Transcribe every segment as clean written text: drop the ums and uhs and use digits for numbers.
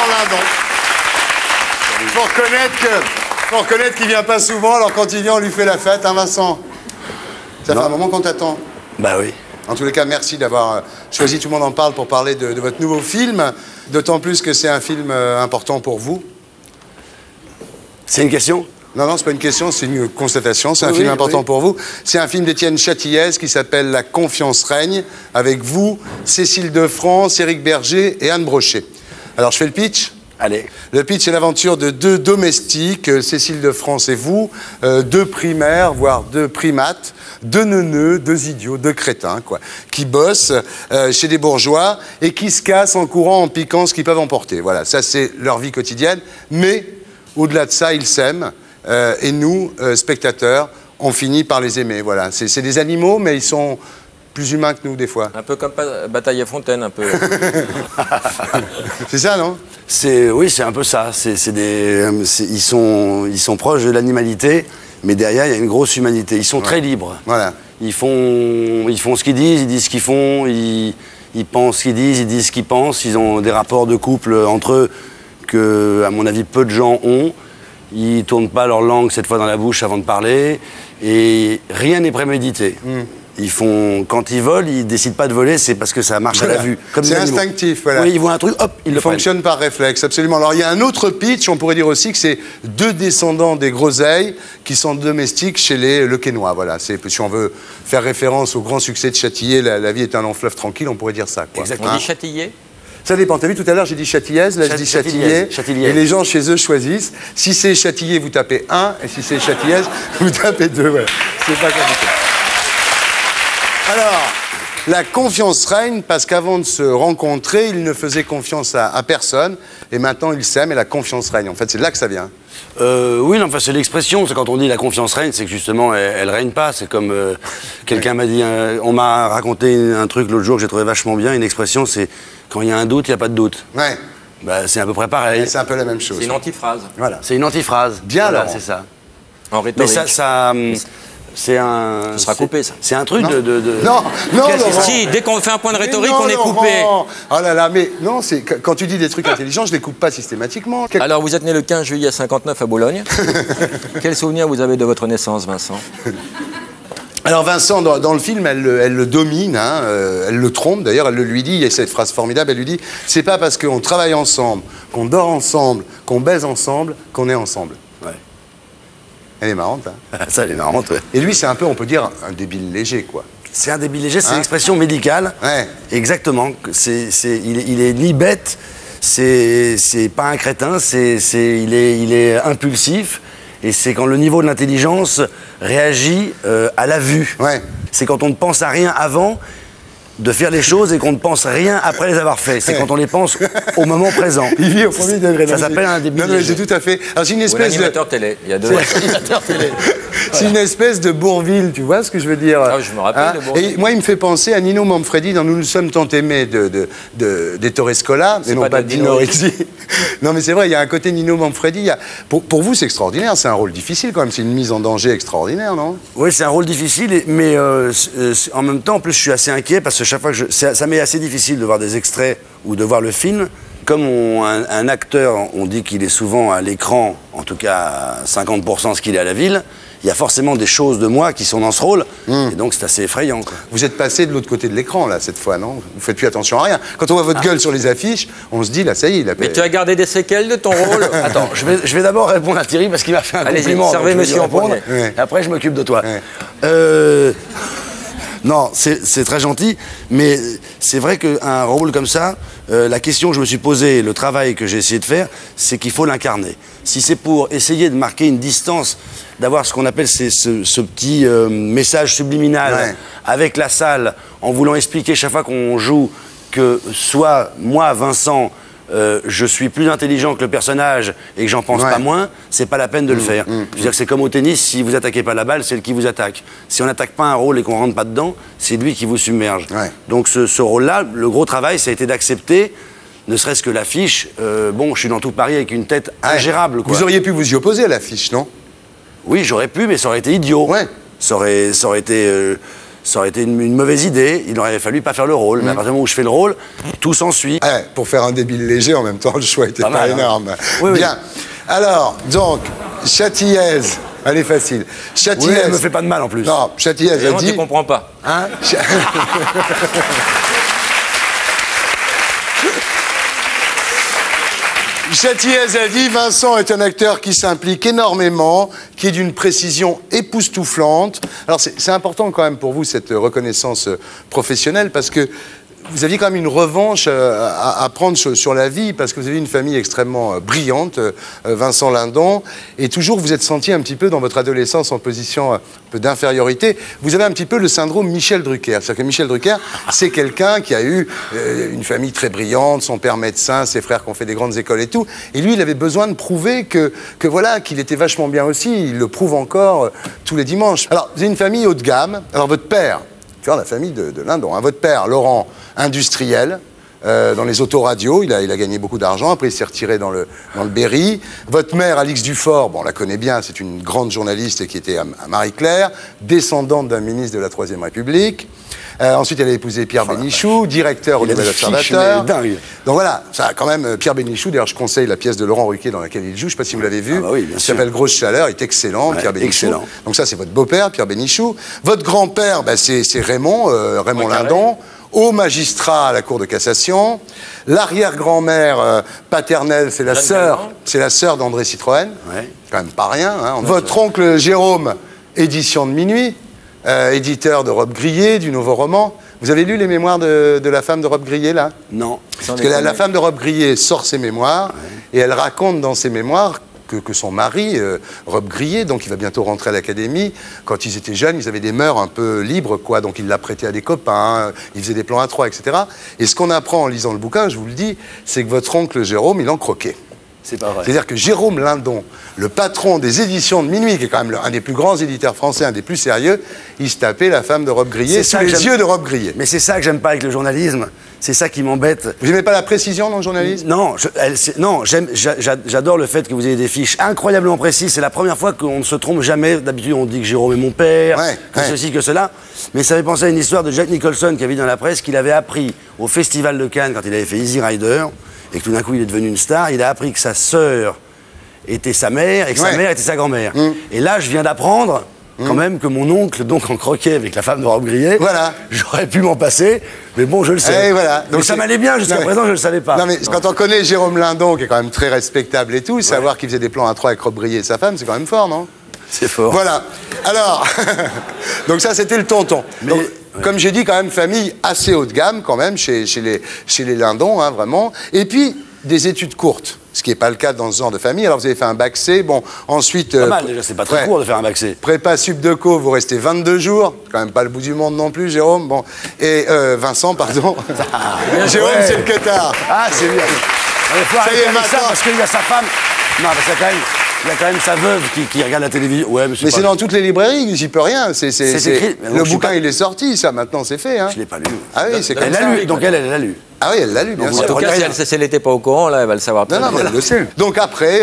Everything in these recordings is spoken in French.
Laurent Lindon. Il faut reconnaître qu'il vient pas souvent, alors quand il vient, on lui fait la fête, hein Vincent? Ça fait un moment qu'on t'attend. Bah oui. En tous les cas, merci d'avoir choisi Tout le monde en parle pour parler de votre nouveau film, d'autant plus que c'est un film important pour vous. C'est une question? Non, non, c'est pas une question, c'est une constatation. C'est un film important pour vous. C'est un film d'Etienne Châtillez qui s'appelle La confiance règne, avec vous, Cécile De France, Éric Berger et Anne Brochet. Alors, je fais le pitch. Allez. Le pitch est l'aventure de deux domestiques, Cécile de France et vous, deux primaires, voire deux primates, deux neuneux, deux idiots, deux crétins, quoi, qui bossent chez des bourgeois et qui se cassent en courant, en piquant ce qu'ils peuvent emporter. Voilà, ça c'est leur vie quotidienne, mais au-delà de ça, ils s'aiment et nous, spectateurs, on finit par les aimer. Voilà, c'est des animaux, mais ils sont plus humains que nous, des fois. Un peu comme Bataille à Fontaine, un peu. C'est ça, non? Oui, c'est un peu ça. Ils sont proches de l'animalité, mais derrière, il y a une grosse humanité. Ils sont très libres. Voilà. Ils font ce qu'ils disent ce qu'ils font, ils pensent ce qu'ils disent, ils disent ce qu'ils pensent. Ils ont des rapports de couple entre eux que, à mon avis, peu de gens ont. Ils ne tournent pas leur langue, cette fois, dans la bouche avant de parler. Et rien n'est prémédité. Mm. Quand ils volent, ils décident pas de voler, c'est parce que ça marche à la vue. C'est instinctif, voilà. Oui, ils voient un truc, hop, ils le prennent. Ils fonctionnent par réflexe, absolument. Alors, il y a un autre pitch, on pourrait dire aussi que c'est deux descendants des groseilles qui sont domestiques chez les Lequenois, voilà. Si on veut faire référence au grand succès de Châtillez, La vie est un long fleuve tranquille, on pourrait dire ça, quoi. Exactement. On dit Châtillez ? Ça dépend. T'as vu, tout à l'heure, j'ai dit Châtillez, là, je dis Châtillez. Et les gens, chez eux, choisissent. Si c'est Châtillez, vous tapez 1, et si c'est Châtillez, vous tapez 2, voilà. C'est pas compliqué. Alors, la confiance règne parce qu'avant de se rencontrer, ils ne faisaient confiance à personne. Et maintenant, ils s'aiment et la confiance règne. En fait, c'est de là que ça vient. Oui, non, enfin, c'est l'expression. Quand on dit la confiance règne, c'est que justement, elle ne règne pas. C'est comme quelqu'un m'a dit, on m'a raconté un truc l'autre jour que j'ai trouvé vachement bien. Une expression, c'est quand il y a un doute, il n'y a pas de doute. Ouais. Bah, c'est à peu près pareil. C'est un peu la même chose. C'est une antiphrase. Voilà. C'est une antiphrase. Bien alors. Voilà, c'est ça. En rhétorique. Mais ça... C'est un... Ça sera coupé, ça. C'est un truc Non, non, non. Si, dès qu'on fait un point de rhétorique, on est coupé. Oh là là, mais non, quand tu dis des trucs intelligents, je les coupe pas systématiquement. Alors, vous êtes né le 15 juillet 59 à Bologne. Quel souvenir vous avez de votre naissance, Vincent? Alors, Vincent, dans le film, elle le domine, hein, elle le trompe. D'ailleurs, elle le lui dit, il y a cette phrase formidable, elle lui dit « C'est pas parce qu'on travaille ensemble, qu'on dort ensemble, qu'on baise ensemble, qu'on est ensemble. » Elle est marrante, hein. Ça, elle est marrante, ouais. Et lui, c'est un peu, on peut dire, un débile léger, quoi. C'est un débile léger, c'est l'expression médicale. Ouais. Exactement. Il est ni bête, c'est pas un crétin, il est impulsif. Et c'est quand le niveau de l'intelligence réagit à la vue. Ouais. C'est quand on ne pense à rien avant de faire les choses et qu'on ne pense rien après les avoir fait. C'est quand on les pense au moment présent. Il vit au premier degré. Ça s'appelle un début. Non, mais c'est tout à fait. Alors, c'est une espèce animateur télé. Il y a deux animateurs télé. C'est une espèce de Bourvil, tu vois ce que je veux dire? Ah, je me rappelle de Bourvil. Et moi, il me fait penser à Nino Manfredi dans Nous nous sommes tant aimés des Torres Scola, mais non pas de Dino Ricci. Non, mais c'est vrai, il y a un côté Nino Manfredi. Pour vous, c'est extraordinaire. C'est un rôle difficile quand même. C'est une mise en danger extraordinaire, non? Oui, c'est un rôle difficile, mais en même temps, en plus, je suis assez inquiet parce que chaque fois que ça m'est assez difficile de voir des extraits ou de voir le film. Comme un acteur, on dit qu'il est souvent à l'écran, en tout cas à 50% ce qu'il est à la ville, il y a forcément des choses de moi qui sont dans ce rôle, et donc c'est assez effrayant, quoi. Vous êtes passé de l'autre côté de l'écran, là, cette fois, non? Vous faites plus attention à rien. Quand on voit votre gueule sur les affiches, on se dit, là, ça y est, il a... Mais tu as gardé des séquelles de ton rôle? Attends, je vais d'abord répondre à Thierry, parce qu'il m'a fait un compliment. Allez-y, servez monsieur en premier. Ouais. Après, je m'occupe de toi. Ouais. Non, c'est très gentil, mais c'est vrai qu'un rôle comme ça, la question que je me suis posée, le travail que j'ai essayé de faire, c'est qu'il faut l'incarner. Si c'est pour essayer de marquer une distance, d'avoir ce qu'on appelle ce petit message subliminal avec la salle, en voulant expliquer chaque fois qu'on joue que soit moi, Vincent, je suis plus intelligent que le personnage et que j'en pense pas moins, c'est pas la peine de le faire. Je veux dire que c'est comme au tennis, si vous attaquez pas la balle, c'est elle qui vous attaque. Si on n'attaque pas un rôle et qu'on rentre pas dedans, c'est lui qui vous submerge. Donc ce rôle-là, le gros travail, ça a été d'accepter, ne serait-ce que l'affiche, bon, je suis dans tout Paris avec une tête ingérable, quoi. Vous auriez pu vous y opposer à l'affiche, non? Oui, j'aurais pu, mais ça aurait été idiot. Ça aurait été... ça aurait été une mauvaise idée, il n'aurait fallu pas faire le rôle. Mais à partir du moment où je fais le rôle, tout s'ensuit. Eh, pour faire un débile léger, en même temps, le choix n'était pas énorme. Hein. Oui, bien. Oui. Alors, donc, Châtillez. Elle est facile. Châtillez. Oui, elle me fait pas de mal en plus. Non, Châtillez a dit. Tu ne comprends pas. Hein? Châtillez a dit, Vincent est un acteur qui s'implique énormément, qui est d'une précision époustouflante. Alors c'est important quand même pour vous cette reconnaissance professionnelle parce que vous aviez quand même une revanche à prendre sur la vie parce que vous avez une famille extrêmement brillante, Vincent Lindon, et toujours vous êtes senti un petit peu dans votre adolescence en position un peu d'infériorité. Vous avez un petit peu le syndrome Michel Drucker. C'est-à-dire que Michel Drucker, c'est quelqu'un qui a eu une famille très brillante, son père médecin, ses frères qui ont fait des grandes écoles et tout. Et lui, il avait besoin de prouver que voilà, qu'il était vachement bien aussi. Il le prouve encore tous les dimanches. Alors, vous avez une famille haut de gamme. Alors, votre père... Tu vois, la famille de Lindon. Hein. Votre père, Laurent, industriel, dans les autoradios, il a gagné beaucoup d'argent, après il s'est retiré dans le Berry. Votre mère, Alix Dufort, bon, on la connaît bien, c'est une grande journaliste qui était à Marie-Claire, descendante d'un ministre de la Troisième République. Ensuite, elle a épousé Pierre Bénichou, directeur au Nouvel Observateur. Dingue. Donc voilà, ça a quand même Pierre Bénichou. D'ailleurs, je conseille la pièce de Laurent Ruquier dans laquelle il joue. Je ne sais pas si vous l'avez vu. Ah bah oui, bien sûr. Il s'appelle Grosse Chaleur. Il est excellent, ouais, Pierre Bénichou. Excellent. Donc ça, c'est votre beau-père, Pierre Bénichou. Votre grand-père, bah, c'est Raymond, Raymond Lindon. Haut magistrat à la Cour de cassation. L'arrière-grand-mère paternelle, c'est la sœur d'André Citroën. Ouais. Quand même pas rien. Hein. Votre oncle Jérôme, Éditions de Minuit. Éditeur de Robbe-Grillet, du nouveau roman. Vous avez lu les mémoires de la femme de Robbe-Grillet, là? Non. Parce que la femme de Robbe-Grillet sort ses mémoires, ouais, et elle raconte dans ses mémoires que son mari, Robbe-Grillet, donc il va bientôt rentrer à l'Académie, quand ils étaient jeunes, ils avaient des mœurs un peu libres, quoi, donc il l'a prêté à des copains, il faisait des plans à trois, etc. Et ce qu'on apprend en lisant le bouquin, je vous le dis, c'est que votre oncle Jérôme, il en croquait. C'est pas vrai. C'est-à-dire que Jérôme Lindon, le patron des Éditions de Minuit, qui est quand même un des plus grands éditeurs français, un des plus sérieux, il se tapait la femme de Robbe-Grillet sous les yeux de Robbe-Grillet. Mais c'est ça que j'aime pas avec le journalisme, c'est ça qui m'embête. Vous n'aimez pas la précision dans le journalisme? Non, j'adore le fait que vous ayez des fiches incroyablement précises, c'est la première fois qu'on ne se trompe jamais, d'habitude on dit que Jérôme est mon père, ouais, que ceci, que cela, mais ça fait penser à une histoire de Jack Nicholson qui avait dit dans la presse qu'il avait appris au Festival de Cannes quand il avait fait Easy Rider, et que tout d'un coup il est devenu une star, il a appris que sa sœur était sa mère et que sa mère était sa grand-mère. Et là, je viens d'apprendre quand même que mon oncle, donc, en croquait avec la femme de Robbe-Grillet. Voilà. J'aurais pu m'en passer, mais bon, je le sais. Et voilà. Donc ça m'allait bien jusqu'à présent, je ne le savais pas. Non, mais quand on connaît Jérôme Lindon, qui est quand même très respectable et tout, savoir qu'il faisait des plans à trois avec Robbe-Grillet et sa femme, c'est quand même fort, non? C'est fort. Voilà. Alors, donc ça, c'était le tonton. Mais... donc, comme j'ai dit, quand même, famille assez haut de gamme, quand même, chez les Lindons, hein, vraiment. Et puis, des études courtes, ce qui n'est pas le cas dans ce genre de famille. Alors, vous avez fait un bac C, bon, ensuite... pas mal, déjà, c'est pas très court de faire un bac C. Prépa sub de co, vous restez 22 jours, quand même pas le bout du monde non plus, Jérôme, bon. Et Vincent, pardon. Jérôme, c'est le quetard. Ah, c'est bien. Ça y est, Vincent. Parce qu'il y a sa femme... Non, parce que quand même... Il y a quand même sa veuve qui regarde la télévision. Ouais, mais c'est dans toutes les librairies, j'y peux rien. Le bouquin, il est sorti, ça, maintenant, c'est fait. Hein. Je ne l'ai pas lu. Ah oui, c'est comme ça. Elle l'a lu, donc elle l'a lu. Ah oui, elle l'a lu, bien sûr. En tout cas, si elle n'était pas au courant, là, elle va le savoir. Non, non, mais elle le sait. Donc après,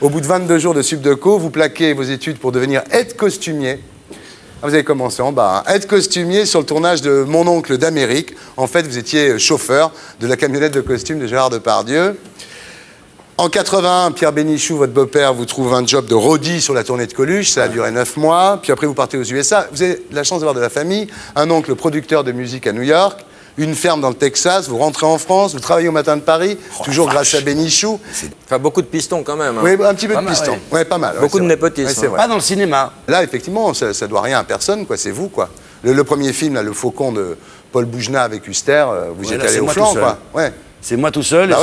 au bout de 22 jours de Subdeco, vous plaquez vos études pour devenir aide-costumier. Vous avez commencé en bas, hein. Être costumier sur le tournage de Mon Oncle d'Amérique. En fait, vous étiez chauffeur de la camionnette de costume de Gérard Depardieu. En 81, Pierre Bénichou, votre beau-père, vous trouve un job de roadie sur la tournée de Coluche. Ça a duré 9 mois. Puis après, vous partez aux USA. Vous avez la chance d'avoir de la famille. Un oncle producteur de musique à New York. Une ferme dans le Texas. Vous rentrez en France. Vous travaillez au Matin de Paris. Oh, toujours grâce à Bénichou. Enfin, beaucoup de pistons quand même. Hein. Oui, un petit peu de pistons. Ouais. Ouais, pas mal. Beaucoup de népotisme. Ouais, pas dans le cinéma. Là, effectivement, ça ne doit rien à personne, quoi. C'est vous, quoi. Le premier film, là, Le Faucon de Paul Boujna avec Huster, vous êtes allé au flanc, quoi. Ouais. C'est moi tout seul, bah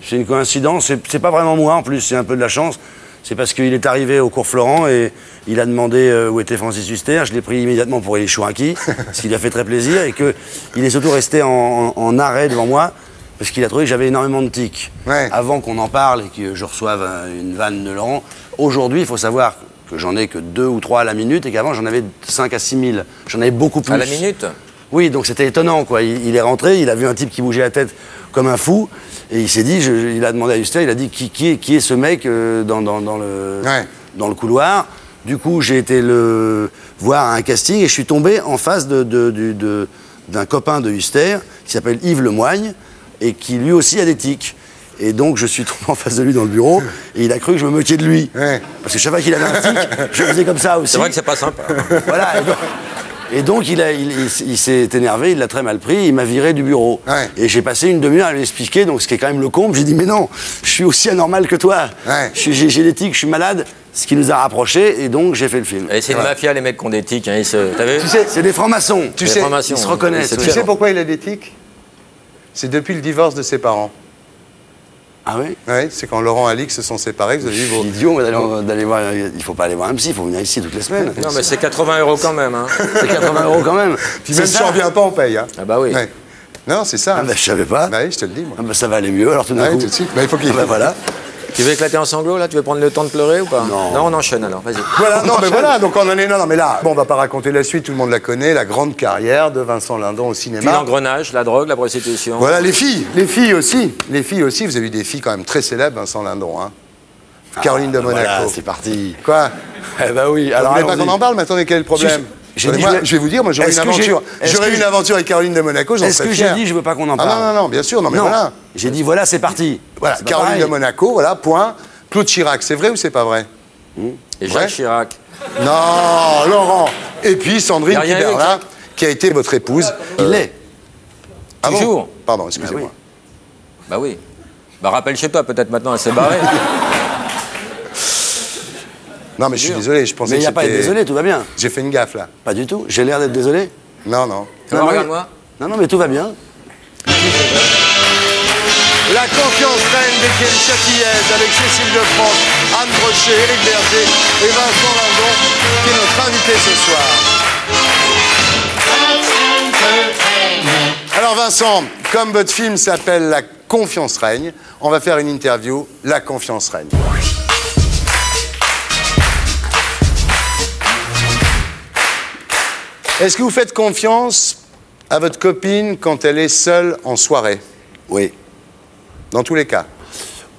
c'est une coïncidence, c'est pas vraiment moi en plus, c'est un peu de la chance. C'est parce qu'il est arrivé au Cours Florent et il a demandé où était Francis Huster, je l'ai pris immédiatement pour Élie Chouraki, ce qui lui a fait très plaisir, et qu'il est surtout resté en arrêt devant moi, parce qu'il a trouvé que j'avais énormément de tics. Ouais. Avant qu'on en parle et que je reçoive une vanne de Laurent, aujourd'hui il faut savoir que j'en ai que 2 ou 3 à la minute, et qu'avant j'en avais 5 à 6 000, j'en avais beaucoup plus. À la minute? Oui, donc c'était étonnant, quoi. Il est rentré, il a vu un type qui bougeait la tête comme un fou, et il s'est dit, il a demandé à Huster, il a dit, qui est ce mec dans le couloir? Du coup, j'ai été le voir à un casting et je suis tombé en face d'un copain de Huster qui s'appelle Yves Lemoigne et qui lui aussi a des tics. Et donc, je suis tombé en face de lui dans le bureau et il a cru que je me moquais de lui. Ouais. Parce que chaque fois qu'il avait un tic, je faisais comme ça aussi. C'est vrai que c'est pas sympa. Voilà. Et donc il s'est énervé, il l'a très mal pris, il m'a viré du bureau. Ouais. Et j'ai passé une demi-heure à lui expliquer, donc ce qui est quand même le comble. J'ai dit, mais non, je suis aussi anormal que toi. Ouais. J'ai des tics, je suis malade. Ce qui nous a rapprochés, et donc j'ai fait le film. Et c'est une mafia, les mecs qui ont des tics. Hein, c'est des francs-maçons. Ils se reconnaissent. Tu sais pourquoi il a des tics? C'est depuis le divorce de ses parents. Ah oui? Oui, c'est quand Laurent et Alix se sont séparés, vous avez dit... C'est idiot d'aller voir... Il faut pas aller voir un psy, il faut venir ici toutes les semaines. Non, mais c'est 80 € quand même, hein. C'est 80 € quand même. Puis même si on revient pas, on paye, hein. Ah bah oui. Ouais. Non, c'est ça. Ah bah je savais pas. Bah oui, je te le dis, moi. Ah bah ça va aller mieux, alors tout d'un coup. Tout de suite. Bah il faut qu'il... Ah bah voilà. Tu veux éclater en sanglots, là? Tu veux prendre le temps de pleurer ou pas? Non. Non, on enchaîne, alors, vas-y. Voilà, non, mais voilà, donc on en est... Non, non, mais là, bon, on va pas raconter la suite, tout le monde la connaît, la grande carrière de Vincent Lindon au cinéma. Puis l'engrenage, la drogue, la prostitution. Voilà, les filles aussi, vous avez eu des filles quand même très célèbres, Vincent Lindon, hein. Ah, Caroline de Monaco. Voilà, c'est parti. Quoi? Eh ben oui, alors vous voulez pas qu'on en parle, mais attendez, quel est le problème? Je vais vous dire, moi j'aurais une aventure. J'aurais eu une aventure avec Caroline de Monaco, j'en serais fier. Est-ce que j'ai dit, je veux pas qu'on en parle? Ah non, non, non, bien sûr, non, mais voilà. J'ai dit, voilà, c'est parti. Voilà, Caroline de Monaco, voilà, point. Claude Chirac, c'est vrai ou c'est pas vrai? Et Jacques Chirac. Non, Laurent. Et puis Sandrine Piperna, qui a été votre épouse. Il l'est. Toujours. Pardon, excusez-moi. Bah oui. Bah rappelle chez toi, peut-être maintenant elle s'est barrée. Non, mais je suis désolé, je pensais que c'était... Mais il n'y a pas à être désolé, tout va bien. J'ai fait une gaffe, là. Pas du tout. J'ai l'air d'être désolé? Non, non. Non, regarde-moi. Non, non, mais tout va bien. La confiance règne d'Etienne Châtillez avec Cécile De France, Anne Brochet, Éric Berger et Vincent Lindon, qui est notre invité ce soir. Alors, Vincent, comme votre film s'appelle La confiance règne, on va faire une interview, La confiance règne. Est-ce que vous faites confiance à votre copine quand elle est seule en soirée? Oui. Dans tous les cas?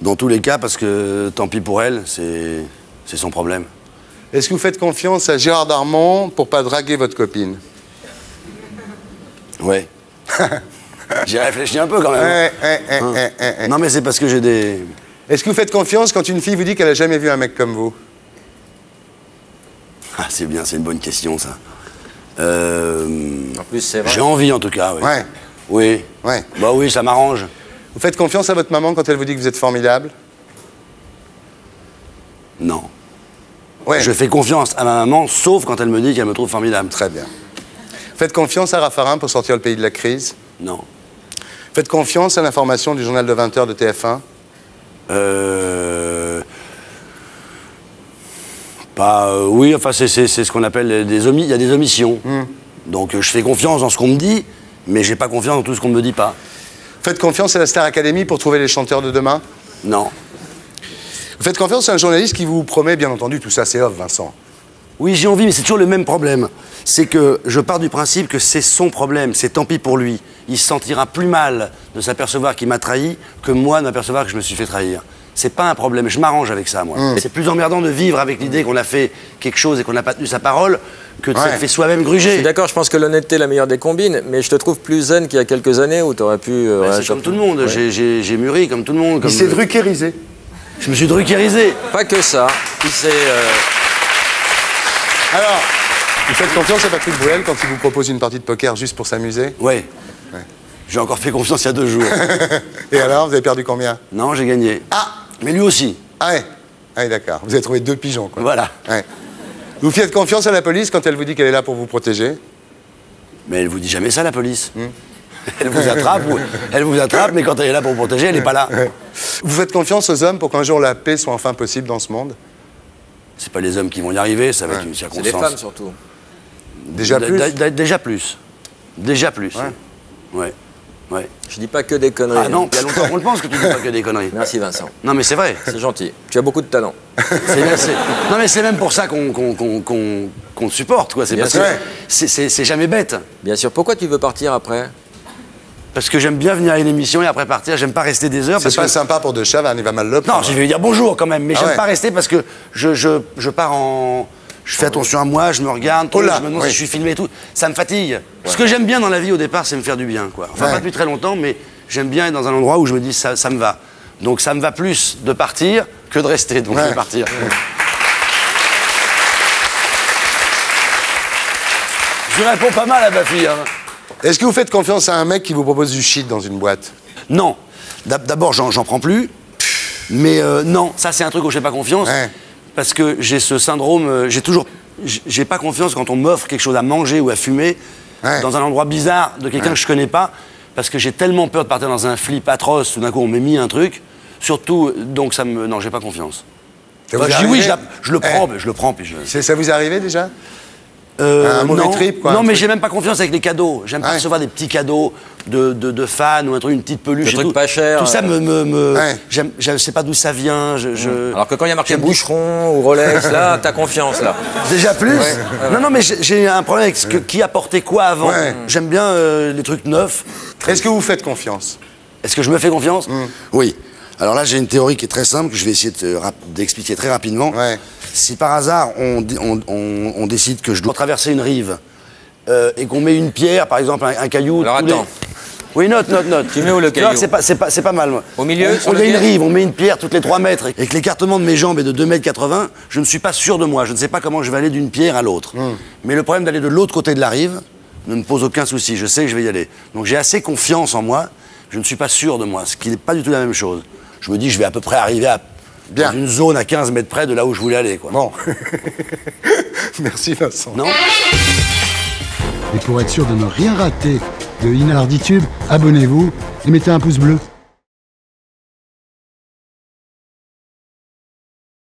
Dans tous les cas, parce que tant pis pour elle, c'est son problème. Est-ce que vous faites confiance à Gérard Darmon pour pas draguer votre copine? Oui. J'ai réfléchi un peu quand même. Non mais c'est parce que j'ai des... Est-ce que vous faites confiance quand une fille vous dit qu'elle a jamais vu un mec comme vous? Ah c'est bien, c'est une bonne question ça. En plus, c'est vrai. J'ai envie, en tout cas. Oui. Ouais. Oui. Ouais. Bah oui, ça m'arrange. Vous faites confiance à votre maman quand elle vous dit que vous êtes formidable? Non. Ouais. Je fais confiance à ma maman, sauf quand elle me dit qu'elle me trouve formidable. Très bien. Vous faites confiance à Rafarin pour sortir le pays de la crise? Non. Vous faites confiance à l'information du journal de 20 h de TF1? Bah, oui, enfin, c'est ce qu'on appelle des omissions. Il y a des omissions. Donc, je fais confiance dans ce qu'on me dit, mais j'ai pas confiance dans tout ce qu'on ne me dit pas. Faites confiance à la Star Academy pour trouver les chanteurs de demain? Non. Vous faites confiance à un journaliste qui vous promet, bien entendu, tout ça, c'est off, Vincent. Oui, j'ai envie, mais c'est toujours le même problème. C'est que je pars du principe que c'est son problème, c'est tant pis pour lui. Il se sentira plus mal de s'apercevoir qu'il m'a trahi que moi d'apercevoir que je me suis fait trahir. C'est pas un problème, je m'arrange avec ça, moi. C'est plus emmerdant de vivre avec l'idée qu'on a fait quelque chose et qu'on n'a pas tenu sa parole que de se faire soi-même gruger. Je suis d'accord, je pense que l'honnêteté est la meilleure des combines, mais je te trouve plus zen qu'il y a quelques années où tu aurais pu... c'est comme tout le monde, j'ai mûri comme tout le monde. Il s'est druckerisé. Je me suis druckerisé. Pas que ça, il s'est... Alors, vous faites confiance à Patrick Bruel quand il vous propose une partie de poker juste pour s'amuser? Oui. Ouais. J'ai encore fait confiance il y a 2 jours. Et alors, vous avez perdu combien? Non, j'ai gagné. Ah! Mais lui aussi. Ah ouais, ah ouais, d'accord. Vous avez trouvé 2 pigeons, quoi. Voilà. Ouais. Vous faites confiance à la police quand elle vous dit qu'elle est là pour vous protéger? Mais elle vous dit jamais ça, la police. Elle vous attrape, mais quand elle est là pour vous protéger, elle n'est pas là. Vous faites confiance aux hommes pour qu'un jour la paix soit enfin possible dans ce monde? C'est pas les hommes qui vont y arriver, ça va être une circonstance. C'est les femmes, surtout. Déjà plus? Déjà plus. Ouais. Ouais. Ouais. Je dis pas que des conneries. Ah non, il y a longtemps qu'on le pense que tu dis pas que des conneries. Merci Vincent. Non mais c'est vrai. C'est gentil. Tu as beaucoup de talent. Non mais c'est même pour ça qu'on supporte quoi. C'est parce que c'est jamais bête. Bien sûr. Pourquoi tu veux partir après? Parce que j'aime bien venir à une émission et après partir, j'aime pas rester des heures. C'est pas sympa pour De Chavannes, il va mal le prendre. Non, je vais lui dire bonjour quand même, mais j'aime pas rester parce que je pars en... Je fais attention à moi, je me regarde, tout, je me demande si je suis filmé et tout. Ça me fatigue. Ce que j'aime bien dans la vie au départ, c'est me faire du bien, quoi. Enfin, pas depuis très longtemps, mais j'aime bien être dans un endroit où je me dis ça, ça me va. Donc ça me va plus de partir que de rester, donc je vais partir. Je réponds pas mal à ma fille. Hein. Est-ce que vous faites confiance à un mec qui vous propose du shit dans une boîte? Non. D'abord, j'en prends plus. Mais non, ça c'est un truc où je fais pas confiance. Parce que j'ai ce syndrome, j'ai pas confiance quand on m'offre quelque chose à manger ou à fumer dans un endroit bizarre de quelqu'un que je connais pas. Parce que j'ai tellement peur de partir dans un flip atroce, tout d'un coup on m'a mis un truc. Surtout, donc ça me... Non, j'ai pas confiance. Bah, je dis oui, je le prends, mais je le prends. Puis je... Ça vous est arrivé déjà? Un mauvais trip, quoi. Non, mais j'ai même pas confiance avec les cadeaux. J'aime pas recevoir des petits cadeaux de fans ou un truc, une petite peluche. Des trucs pas chers. Tout ça me je sais pas d'où ça vient. Alors que quand il y a marqué Boucheron ou Rolex, là, t'as confiance, là. Déjà plus Non, non, mais j'ai un problème avec ce que, qui apportait quoi avant. J'aime bien les trucs neufs. Est-ce que vous faites confiance? Est-ce que je me fais confiance? Oui. Alors là, j'ai une théorie qui est très simple, que je vais essayer d'expliquer très rapidement. Si par hasard, on décide que je dois traverser une rive et qu'on met une pierre, par exemple, un caillou... Alors attends. Oui, note. Tu mets où le caillou? C'est pas mal, moi. Au milieu? On met une rive, on met une pierre toutes les 3 mètres et que l'écartement de mes jambes est de 2,80 m, je ne suis pas sûr de moi. Je ne sais pas comment je vais aller d'une pierre à l'autre. Mais le problème d'aller de l'autre côté de la rive ne me pose aucun souci. Je sais que je vais y aller. Donc j'ai assez confiance en moi. Je ne suis pas sûr de moi, ce qui n'est pas du tout la même chose. Je me dis, je vais à peu près arriver à dans une zone à 15 mètres près de là où je voulais aller, quoi. Bon. Merci, Vincent. Non. Et pour être sûr de ne rien rater de Inarditube, abonnez-vous et mettez un pouce bleu.